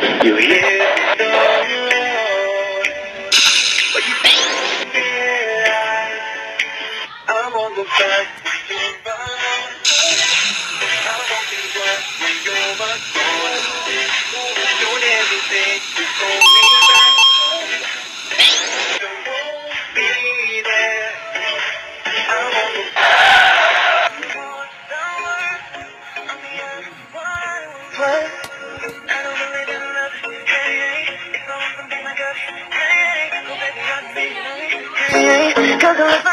You hear? What you think? I want the fact that you're mine. I won't be worth when you're my boy. Don't everything to hold me back. You won't be there. I want the fact that you're mine. I'm the only one. What? Cause